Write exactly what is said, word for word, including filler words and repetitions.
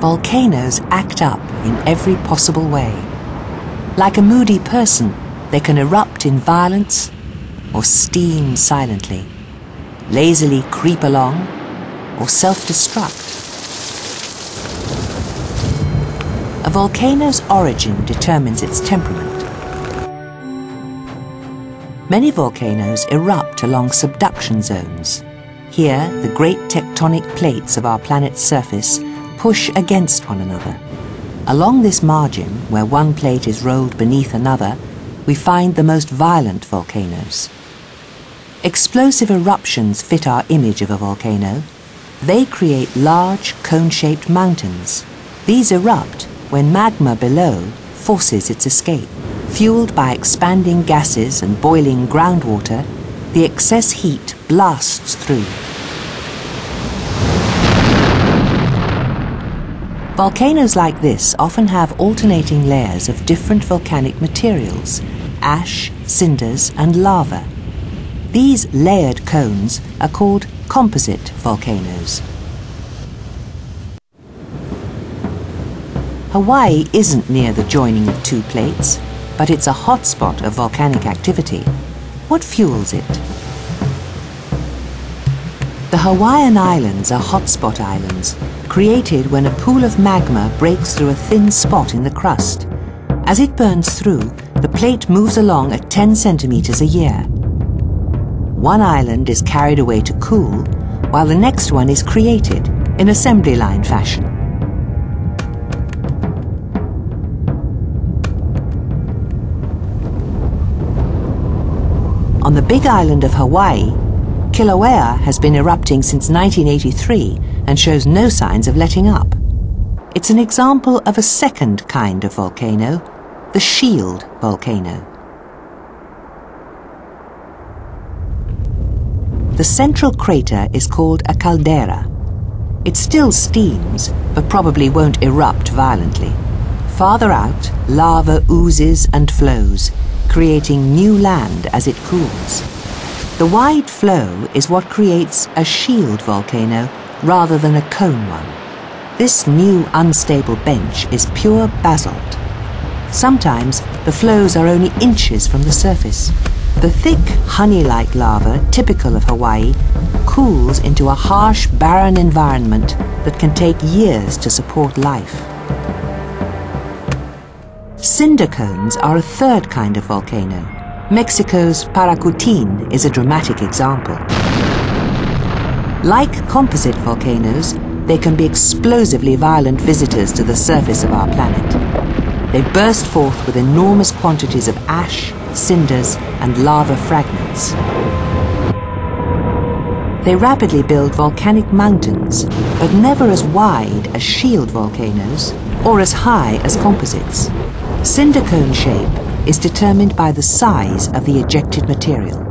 volcanoes act up in every possible way. Like a moody person, they can erupt in violence or steam silently, lazily creep along or self-destruct. A volcano's origin determines its temperament. Many volcanoes erupt along subduction zones. Here, the great tectonic plates of our planet's surface push against one another. Along this margin, where one plate is rolled beneath another, we find the most violent volcanoes. Explosive eruptions fit our image of a volcano. They create large, cone-shaped mountains. These erupt when magma below forces its escape. Fueled by expanding gases and boiling groundwater, the excess heat blasts through. Volcanoes like this often have alternating layers of different volcanic materials, ash, cinders, and lava. These layered cones are called composite volcanoes. Hawaii isn't near the joining of two plates, but it's a hotspot of volcanic activity. What fuels it? The Hawaiian Islands are hotspot islands, created when a pool of magma breaks through a thin spot in the crust. As it burns through, the plate moves along at ten centimeters a year. One island is carried away to cool, while the next one is created in assembly line fashion. On the big island of Hawaii, Kilauea has been erupting since nineteen eighty-three and shows no signs of letting up. It's an example of a second kind of volcano, the shield volcano. The central crater is called a caldera. It still steams, but probably won't erupt violently. Farther out, lava oozes and flows, creating new land as it cools. The wide flow is what creates a shield volcano rather than a cone one. This new unstable bench is pure basalt. Sometimes the flows are only inches from the surface. The thick, honey-like lava, typical of Hawaii, cools into a harsh, barren environment that can take years to support life. Cinder cones are a third kind of volcano. Mexico's Paricutin is a dramatic example. Like composite volcanoes, they can be explosively violent visitors to the surface of our planet. They burst forth with enormous quantities of ash, cinders, and lava fragments. They rapidly build volcanic mountains, but never as wide as shield volcanoes or as high as composites. Cinder cone shape is determined by the size of the ejected material.